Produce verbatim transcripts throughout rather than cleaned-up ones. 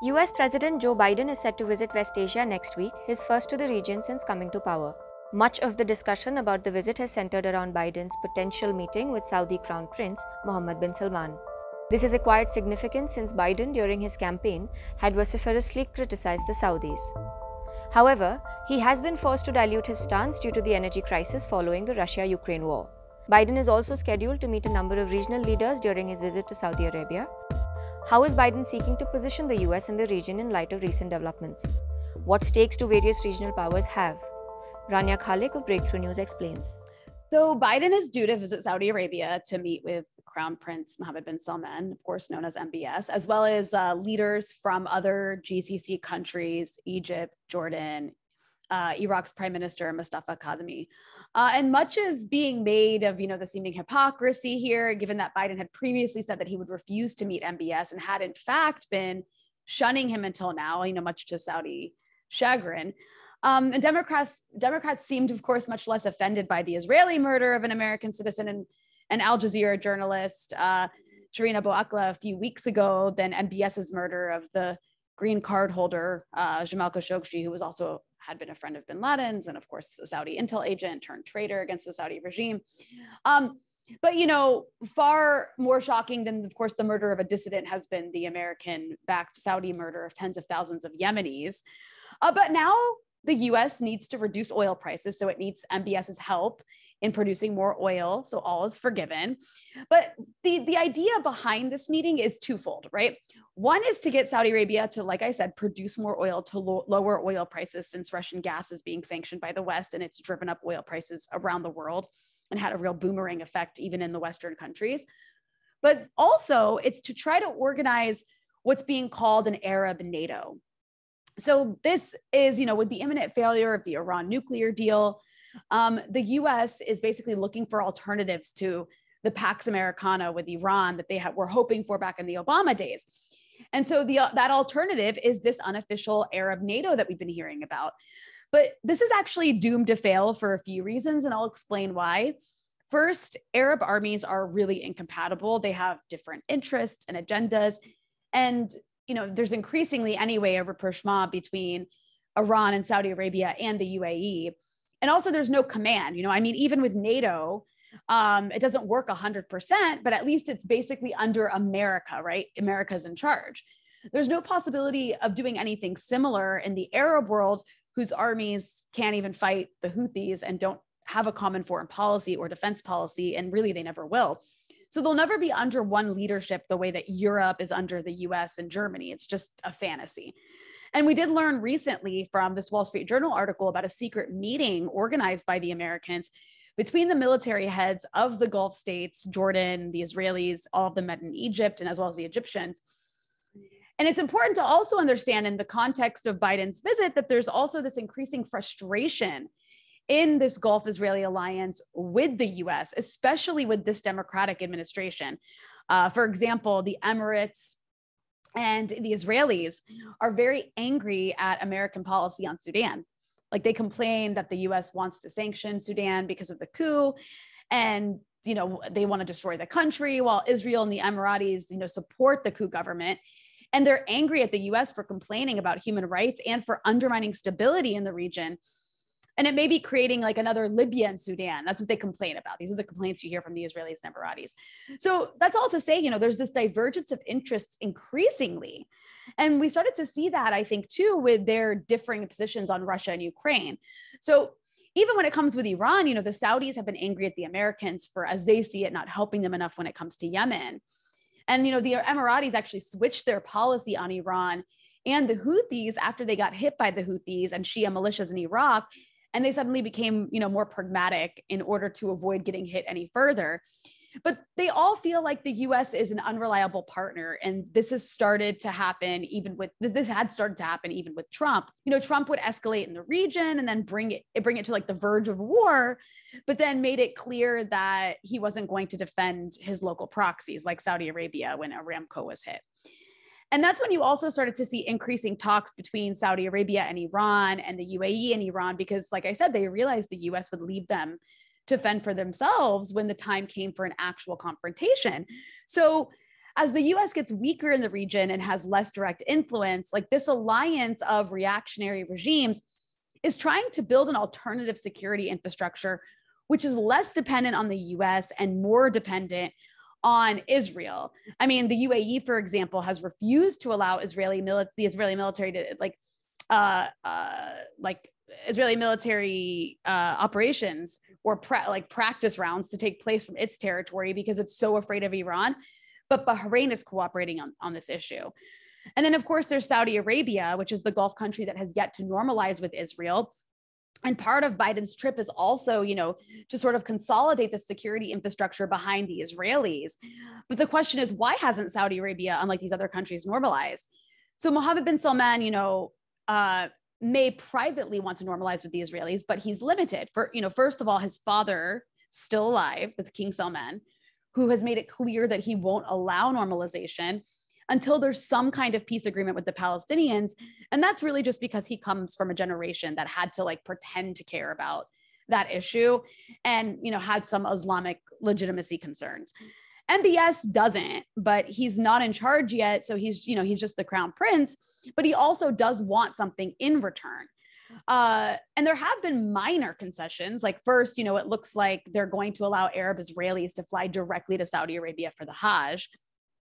U S President Joe Biden is set to visit West Asia next week, his first to the region since coming to power. Much of the discussion about the visit has centered around Biden's potential meeting with Saudi Crown Prince Mohammed bin Salman. This has acquired significance since Biden, during his campaign, had vociferously criticized the Saudis. However, he has been forced to dilute his stance due to the energy crisis following the Russia-Ukraine war. Biden is also scheduled to meet a number of regional leaders during his visit to Saudi Arabia. How is Biden seeking to position the U S in the region in light of recent developments? What stakes do various regional powers have? Rania Khalek of Breakthrough News explains. So Biden is due to visit Saudi Arabia to meet with Crown Prince Mohammed bin Salman, of course known as M B S, as well as uh, leaders from other G C C countries, Egypt, Jordan, Uh, Iraq's Prime Minister Mustafa Kadhimi. Uh, and much is being made of, you know, the seeming hypocrisy here, given that Biden had previously said that he would refuse to meet M B S and had in fact been shunning him until now, you know, much to Saudi chagrin. Um, and Democrats, Democrats seemed, of course, much less offended by the Israeli murder of an American citizen and an Al Jazeera journalist, uh, Shireen Abu Akleh, a few weeks ago than MBS's murder of the green card holder, uh, Jamal Khashoggi, who was also had been a friend of bin Laden's and, of course, a Saudi intel agent turned traitor against the Saudi regime. Um, but, you know, far more shocking than, of course, the murder of a dissident has been the American-backed Saudi murder of tens of thousands of Yemenis. Uh, but now the U S needs to reduce oil prices, so it needs MBS's help in producing more oil, so all is forgiven. But the, the idea behind this meeting is twofold, right? One is to get Saudi Arabia to, like I said, produce more oil to lo- lower oil prices, since Russian gas is being sanctioned by the West and it's driven up oil prices around the world and had a real boomerang effect even in the Western countries. But also it's to try to organize what's being called an Arab NATO. So this is, you know, with the imminent failure of the Iran nuclear deal, Um, the U S is basically looking for alternatives to the Pax Americana with Iran that they had, were hoping for back in the Obama days. And so the, uh, that alternative is this unofficial Arab NATO that we've been hearing about. But this is actually doomed to fail for a few reasons, and I'll explain why. First, Arab armies are really incompatible. They have different interests and agendas. And, you know, there's increasingly anyway a rapprochement between Iran and Saudi Arabia and the U A E. And also there's no command, you know, I mean, even with NATO, um, it doesn't work one hundred percent, but at least it's basically under America, right? America's in charge. There's no possibility of doing anything similar in the Arab world, whose armies can't even fight the Houthis and don't have a common foreign policy or defense policy, and really they never will. So they'll never be under one leadership the way that Europe is under the U S and Germany. It's just a fantasy. And we did learn recently from this Wall Street Journal article about a secret meeting organized by the Americans between the military heads of the Gulf states, Jordan, the Israelis, all of them met in Egypt, and as well as the Egyptians. And it's important to also understand in the context of Biden's visit that there's also this increasing frustration in this Gulf-Israeli alliance with the U S, especially with this Democratic administration. Uh, for example, the Emirates and the Israelis are very angry at American policy on Sudan. Like, they complain that the U S wants to sanction Sudan because of the coup, and, you know, they want to destroy the country, while Israel and the Emiratis, you know, support the coup government. And they're angry at the U S for complaining about human rights and for undermining stability in the region. And it may be creating like another Libya and Sudan. That's what they complain about. These are the complaints you hear from the Israelis and Emiratis. So that's all to say, you know, there's this divergence of interests increasingly. And we started to see that, I think, too, with their differing positions on Russia and Ukraine. So even when it comes with Iran, you know, the Saudis have been angry at the Americans for, as they see it, not helping them enough when it comes to Yemen. And, you know, the Emiratis actually switched their policy on Iran and the Houthis after they got hit by the Houthis and Shia militias in Iraq. And they suddenly became, you know, more pragmatic in order to avoid getting hit any further. But they all feel like the U S is an unreliable partner. And this has started to happen even with, this had started to happen even with Trump. You know, Trump would escalate in the region and then bring it, bring it to like the verge of war, but then made it clear that he wasn't going to defend his local proxies like Saudi Arabia when Aramco was hit. And that's when you also started to see increasing talks between Saudi Arabia and Iran and the U A E and Iran, because, like I said, they realized the U S would leave them to fend for themselves when the time came for an actual confrontation. So as the U S gets weaker in the region and has less direct influence, like this alliance of reactionary regimes is trying to build an alternative security infrastructure, which is less dependent on the U S and more dependent on Israel. I mean, the U A E, for example, has refused to allow Israeli mili- the Israeli military to like, uh, uh, like Israeli military uh, operations or pra- like practice rounds to take place from its territory because it's so afraid of Iran. But Bahrain is cooperating on, on this issue. And then, of course, there's Saudi Arabia, which is the Gulf country that has yet to normalize with Israel. And part of Biden's trip is also, you know, to sort of consolidate the security infrastructure behind the Israelis. But the question is, why hasn't Saudi Arabia, unlike these other countries, normalized? So Mohammed bin Salman, you know, uh, may privately want to normalize with the Israelis, but he's limited. For, you know, first of all, his father, still alive, with King Salman, who has made it clear that he won't allow normalization until there's some kind of peace agreement with the Palestinians. And that's really just because he comes from a generation that had to like pretend to care about that issue and, you know, had some Islamic legitimacy concerns. M B S doesn't, but he's not in charge yet. So he's, you know, he's just the crown prince, but he also does want something in return. Uh, and there have been minor concessions. Like first, you know, it looks like they're going to allow Arab Israelis to fly directly to Saudi Arabia for the Hajj.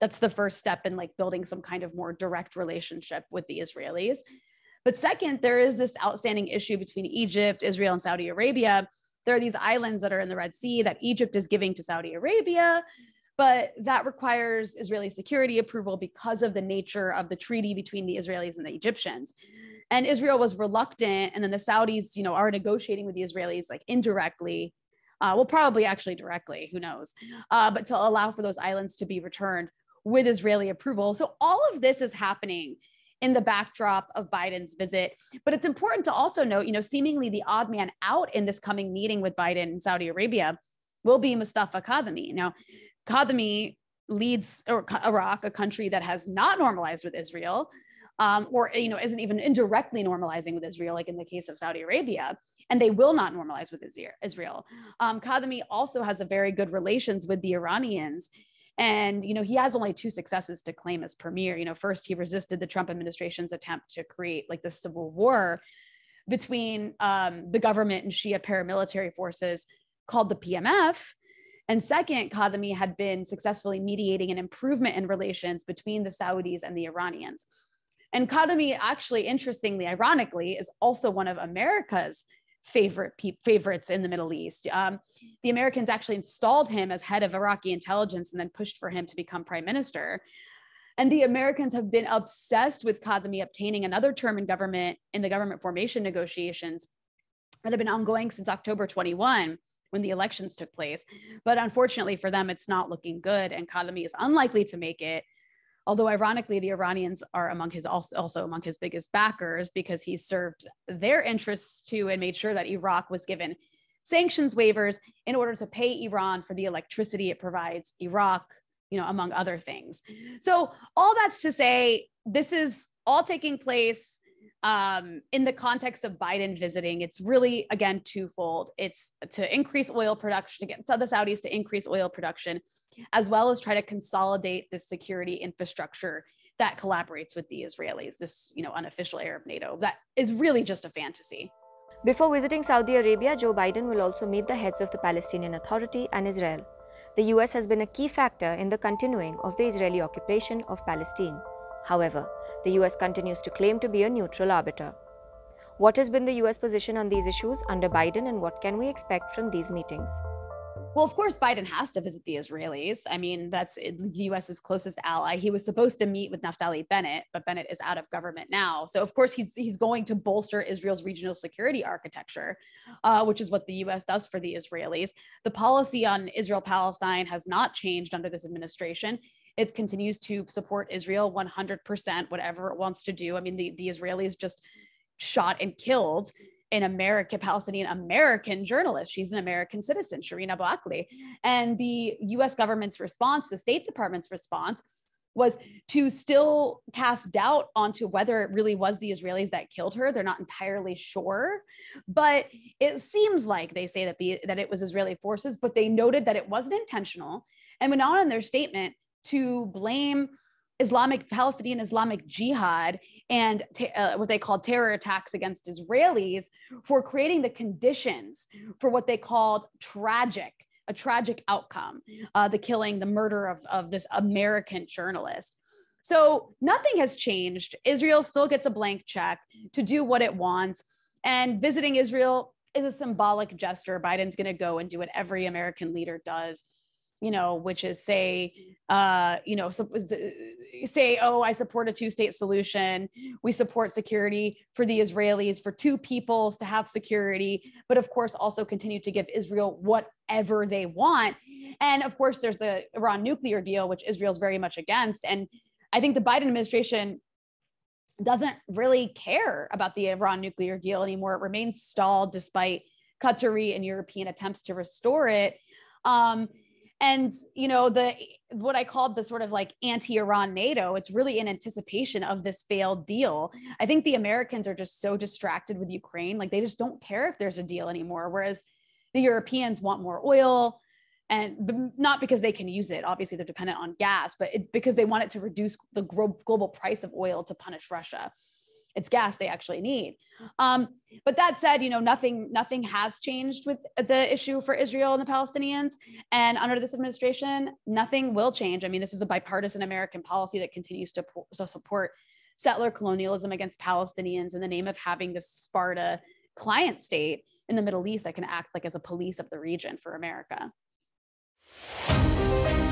That's the first step in like building some kind of more direct relationship with the Israelis. But second, there is this outstanding issue between Egypt, Israel, and Saudi Arabia. There are these islands that are in the Red Sea that Egypt is giving to Saudi Arabia, but that requires Israeli security approval because of the nature of the treaty between the Israelis and the Egyptians. And Israel was reluctant, and then the Saudis, you know, are negotiating with the Israelis like indirectly, uh, well, probably actually directly, who knows, uh, but to allow for those islands to be returned with Israeli approval. So all of this is happening in the backdrop of Biden's visit. But it's important to also note, you know, seemingly the odd man out in this coming meeting with Biden in Saudi Arabia will be Mustafa Kadhimi. Now, Kadhimi leads Iraq, a country that has not normalized with Israel, um, or, you know, isn't even indirectly normalizing with Israel, like in the case of Saudi Arabia, and they will not normalize with Israel. Um, Kadhimi also has a very good relations with the Iranians. And, you know, he has only two successes to claim as premier. You know, first, he resisted the Trump administration's attempt to create like the civil war between um, the government and Shia paramilitary forces called the P M F. And second, Kadhimi had been successfully mediating an improvement in relations between the Saudis and the Iranians. And Kadhimi actually, interestingly, ironically, is also one of America's favorite pe- favorites in the Middle East. Um, the Americans actually installed him as head of Iraqi intelligence and then pushed for him to become prime minister. And the Americans have been obsessed with Kadhimi obtaining another term in government in the government formation negotiations that have been ongoing since October twenty-first, when the elections took place. But unfortunately for them, it's not looking good, and Kadhimi is unlikely to make it. Although ironically, the Iranians are among his also, also among his biggest backers, because he served their interests too and made sure that Iraq was given sanctions waivers in order to pay Iran for the electricity it provides Iraq, you know, among other things. So all that's to say, this is all taking place um, in the context of Biden visiting. It's really, again, twofold. It's to increase oil production, to get the Saudis to increase oil production, as well as try to consolidate this security infrastructure that collaborates with the Israelis, this, you know, unofficial Arab NATO that is really just a fantasy. Before visiting Saudi Arabia, Joe Biden will also meet the heads of the Palestinian Authority and Israel. The U S has been a key factor in the continuing of the Israeli occupation of Palestine. However, the U S continues to claim to be a neutral arbiter. What has been the U S position on these issues under Biden, and what can we expect from these meetings? Well, of course, Biden has to visit the Israelis. I mean, that's the U S's closest ally. He was supposed to meet with Naftali Bennett, but Bennett is out of government now. So, of course, he's he's going to bolster Israel's regional security architecture, uh, which is what the U S does for the Israelis. The policy on Israel-Palestine has not changed under this administration. It continues to support Israel one hundred percent, whatever it wants to do. I mean, the, the Israelis just shot and killed an American, Palestinian American journalist. She's an American citizen, Shirina Blackley. And the U S government's response, the State Department's response, was to still cast doubt onto whether it really was the Israelis that killed her. They're not entirely sure, but it seems like they say that the that it was Israeli forces, but they noted that it wasn't intentional. And went on in their statement to blame Islamic Palestinian Islamic Jihad and uh, what they call terror attacks against Israelis for creating the conditions for what they called tragic, a tragic outcome, uh, the killing, the murder of, of this American journalist. So nothing has changed. Israel still gets a blank check to do what it wants. And visiting Israel is a symbolic gesture. Biden's going to go and do what every American leader does, you know, which is say, uh, you know, say, oh, I support a two-state solution. We support security for the Israelis, for two peoples to have security, but of course also continue to give Israel whatever they want. And of course, there's the Iran nuclear deal, which Israel's very much against. And I think the Biden administration doesn't really care about the Iran nuclear deal anymore. It remains stalled despite Qatari and European attempts to restore it. Um, and, you know, the what I called the sort of like anti-Iran NATO, it's really in anticipation of this failed deal. I think the Americans are just so distracted with Ukraine. Like, they just don't care if there's a deal anymore, whereas the Europeans want more oil. And not because they can use it, obviously they're dependent on gas, but it, because they want it to reduce the global price of oil to punish Russia. It's gas they actually need. Um, but that said, you know, nothing, nothing has changed with the issue for Israel and the Palestinians. And under this administration, nothing will change. I mean, this is a bipartisan American policy that continues to so support settler colonialism against Palestinians in the name of having this Sparta client state in the Middle East that can act like as a police of the region for America. Thank you.